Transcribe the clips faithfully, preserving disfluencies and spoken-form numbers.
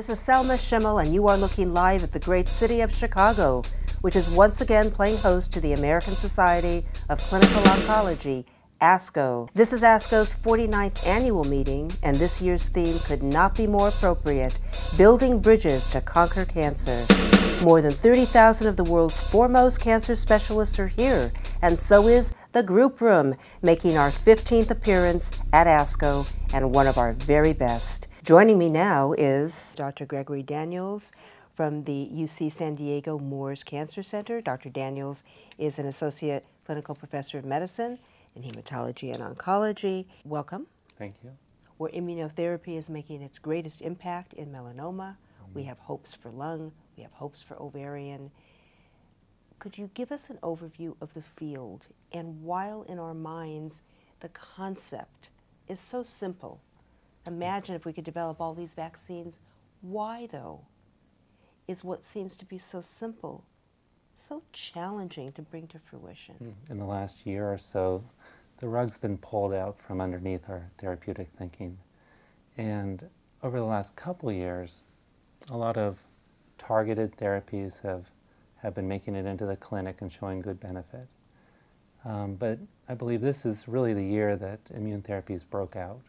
This is Selma Schimmel, and you are looking live at the great city of Chicago, which is once again playing host to the American Society of Clinical Oncology, ASCO. This is ASCO's forty-ninth annual meeting, and this year's theme could not be more appropriate: Building Bridges to Conquer Cancer. More than thirty thousand of the world's foremost cancer specialists are here, and so is The Group Room, making our fifteenth appearance at ASCO and one of our very best. Joining me now is Doctor Gregory Daniels from the U C San Diego Moores Cancer Center. Doctor Daniels is an associate clinical professor of medicine in hematology and oncology. Welcome. Thank you. Where immunotherapy is making its greatest impact in melanoma, mm-hmm. we have hopes for lung, we have hopes for ovarian. Could you give us an overview of the field, and while in our minds the concept is so simple, imagine if we could develop all these vaccines, why though is what seems to be so simple so challenging to bring to fruition? In the last year or so, the rug's been pulled out from underneath our therapeutic thinking. And over the last couple years, a lot of targeted therapies have, have been making it into the clinic and showing good benefit. Um, but I believe this is really the year that immune therapies broke out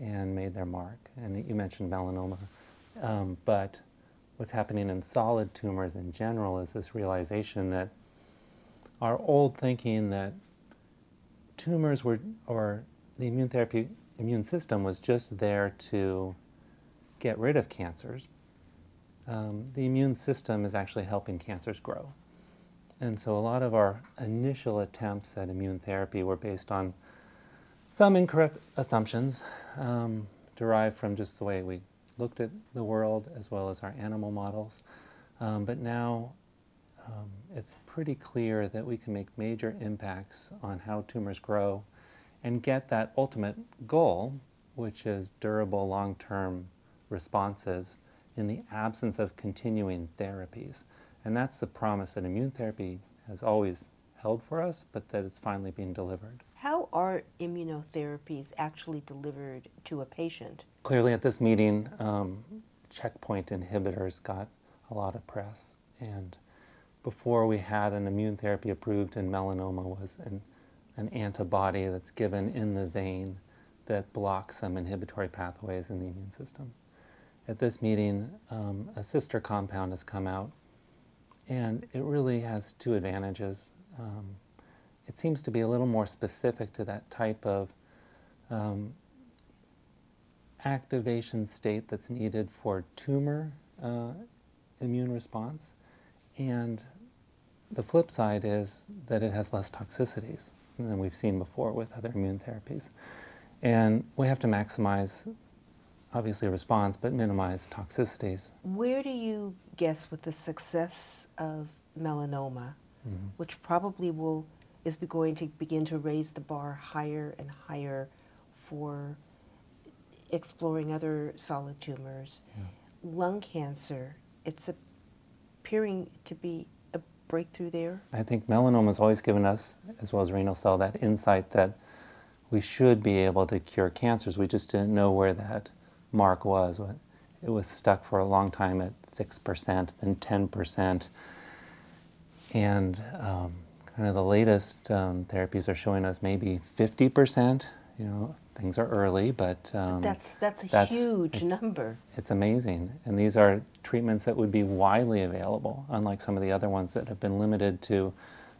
and made their mark. And you mentioned melanoma, um, but what's happening in solid tumors in general is this realization that our old thinking that tumors were, or the immune therapy, immune system was just there to get rid of cancers. Um, the immune system is actually helping cancers grow. And so a lot of our initial attempts at immune therapy were based on some incorrect assumptions um, derived from just the way we looked at the world as well as our animal models. Um, but now um, it's pretty clear that we can make major impacts on how tumors grow and get that ultimate goal, which is durable long-term responses in the absence of continuing therapies. And that's the promise that immune therapy has always held for us, but that it's finally being delivered. How are immunotherapies actually delivered to a patient? Clearly at this meeting, um, checkpoint inhibitors got a lot of press. And before we had an immune therapy approved in melanoma was an, an antibody that's given in the vein that blocks some inhibitory pathways in the immune system. At this meeting, um, a sister compound has come out, and it really has two advantages. Um, it seems to be a little more specific to that type of um, activation state that's needed for tumor uh, immune response. And the flip side is that it has less toxicities than we've seen before with other immune therapies. And we have to maximize, obviously, response, but minimize toxicities. Where do you guess with the success of melanoma, Mm-hmm. which probably will is going to begin to raise the bar higher and higher for exploring other solid tumors. Yeah. Lung cancer, it's appearing to be a breakthrough there. I think melanoma has always given us, as well as renal cell, that insight that we should be able to cure cancers. We just didn't know where that mark was. It was stuck for a long time at six percent, then ten percent. And um, kind of the latest um, therapies are showing us maybe fifty percent. You know, things are early, but um, that's that's a that's, huge it's, number. It's amazing, and these are treatments that would be widely available, unlike some of the other ones that have been limited to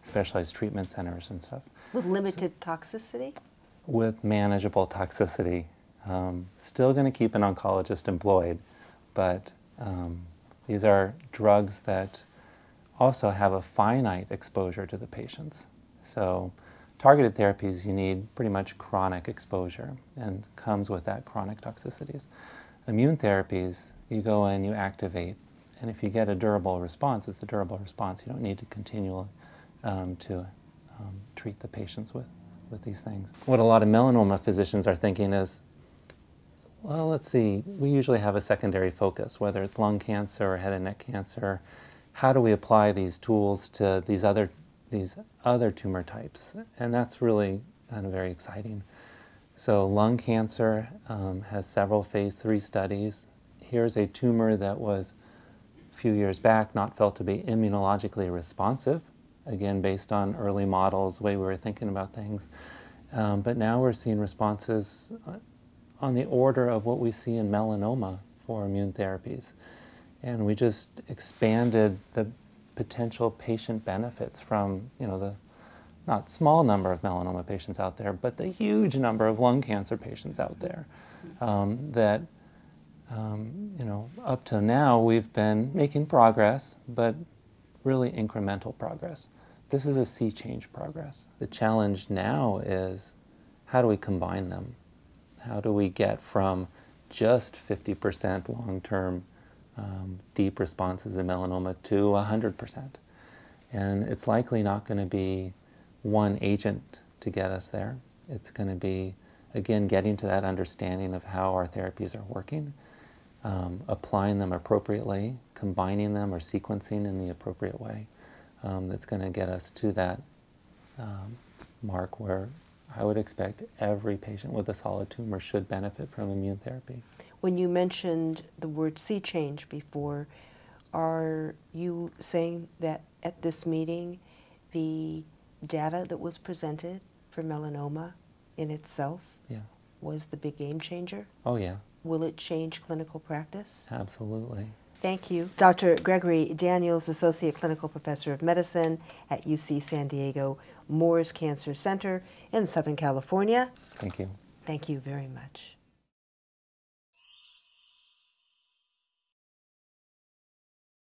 specialized treatment centers and stuff. With limited so, toxicity. With manageable toxicity, um, still going to keep an oncologist employed, but um, these are drugs that also have a finite exposure to the patients. So targeted therapies, you need pretty much chronic exposure, and comes with that chronic toxicities. Immune therapies, you go in, you activate, and if you get a durable response, it's a durable response. You don't need to continue um, to um, treat the patients with, with these things. What a lot of melanoma physicians are thinking is, well, let's see, we usually have a secondary focus, whether it's lung cancer or head and neck cancer. How do we apply these tools to these other, these other tumor types? And that's really kind of very exciting. So lung cancer um, has several phase three studies. here's a tumor that was a few years back not felt to be immunologically responsive, again, based on early models, the way we were thinking about things. Um, but now we're seeing responses on the order of what we see in melanoma for immune therapies. And we just expanded the potential patient benefits from, you know, the not small number of melanoma patients out there, but the huge number of lung cancer patients out there. Um, that, um, you know, up to now we've been making progress, but really incremental progress. This is a sea change progress. The challenge now is how do we combine them? How do we get from just fifty percent long-term um, deep responses in melanoma to one hundred percent? And it's likely not going to be one agent to get us there. It's going to be, again, getting to that understanding of how our therapies are working, um, applying them appropriately, combining them or sequencing in the appropriate way. Um, that's going to get us to that um, mark where I would expect every patient with a solid tumor should benefit from immune therapy. When you mentioned the word sea change before, are you saying that at this meeting the data that was presented for melanoma in itself yeah. was the big game changer? Oh yeah. Will it change clinical practice? Absolutely. Thank you. Doctor Gregory Daniels, Associate Clinical Professor of Medicine at U C San Diego Moores Cancer Center in Southern California. Thank you. Thank you very much.